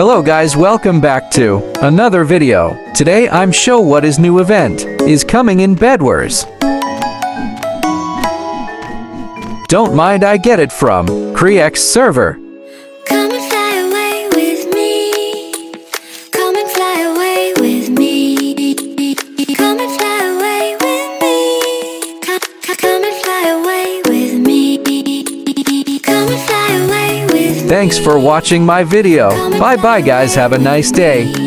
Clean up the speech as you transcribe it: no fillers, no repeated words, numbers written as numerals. Hello guys, welcome back to another video. Today I'm show what is new event is coming in Bedwars. Don't mind, I get it from Crex server. Come and fly away with me. Come and fly away with me. Come and fly away with me. Come and fly away with me. Come and fly away with me. Thanks for watching my video. Bye bye guys, have a nice day.